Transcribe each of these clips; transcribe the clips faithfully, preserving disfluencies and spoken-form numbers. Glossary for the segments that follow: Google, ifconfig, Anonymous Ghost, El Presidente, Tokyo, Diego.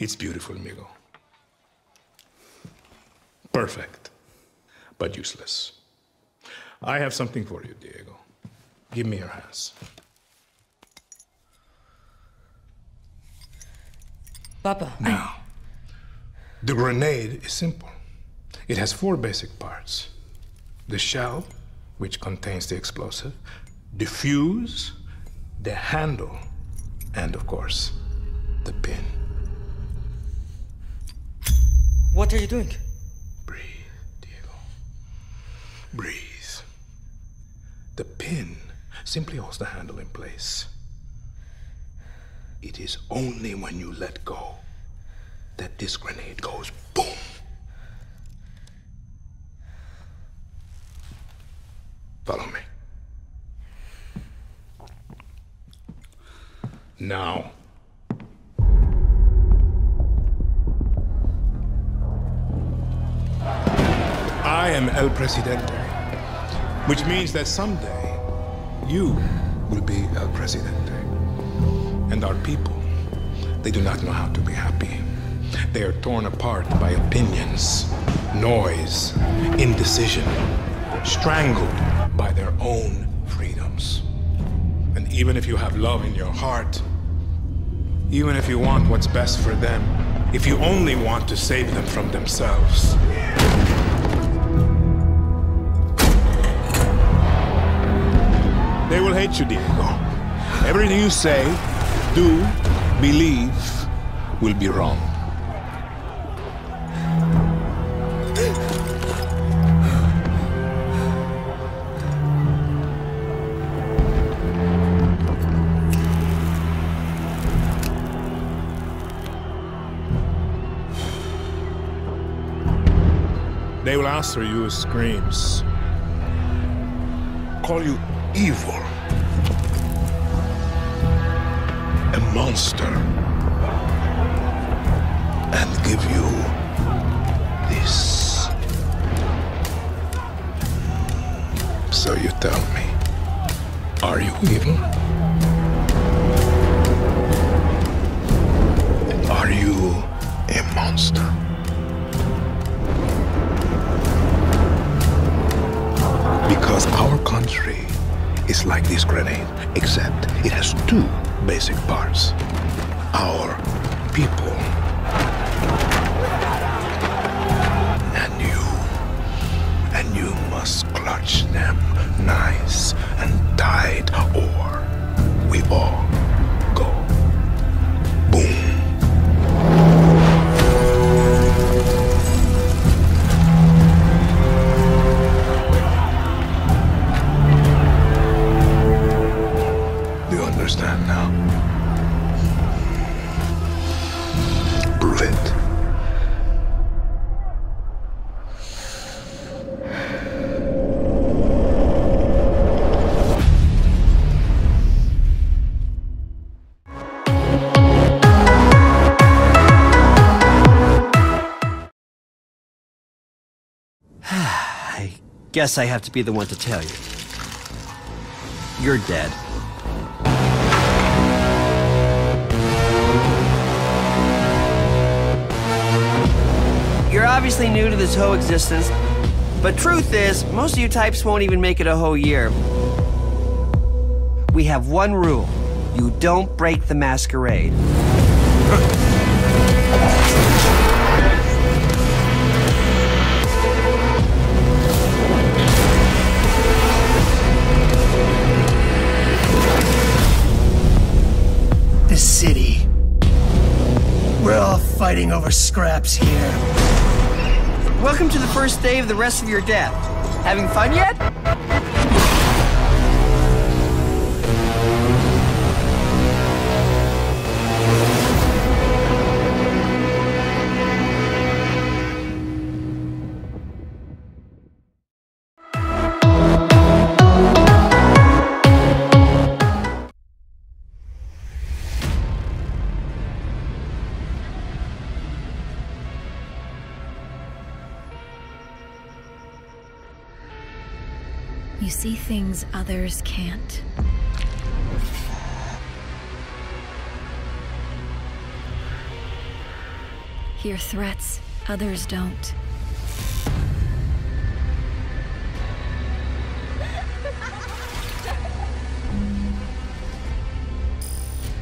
It's beautiful, Migo. Perfect, but useless. I have something for you, Diego. Give me your hands. Papa, now, I... the grenade is simple. It has four basic parts. The shell, which contains the explosive, the fuse, the handle, and of course, the pin. What are you doing? Breathe, Diego. Breathe. The pin simply holds the handle in place. It is only when you let go that this grenade goes boom. Follow me. Now. I am El Presidente, which means that someday you will be El Presidente. And our people, they do not know how to be happy. They are torn apart by opinions, noise, indecision, strangled by their own freedoms. And even if you have love in your heart, even if you want what's best for them, if you only want to save them from themselves, they will hate you, Diego. Everything you say, do, believe, will be wrong. They will answer you with screams, call you evil, a monster, and give you this. So you tell me, are you evil? Are you a monster? Because our country is like this grenade, except it has two basic parts. Our people and you. And you must clutch them nice and tight, or we all go boom. Understand now? Prove it. I guess I have to be the one to tell you. You're dead. You're obviously new to this whole existence, but truth is, most of you types won't even make it a whole year. We have one rule. You don't break the masquerade. The city. We're all fighting over scraps here. Welcome to the first day of the rest of your death. Having fun yet? You see things others can't. hear threats others don't.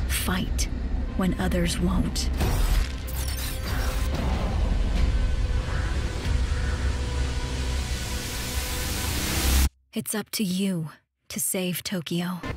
Fight when others won't. It's up to you to save Tokyo.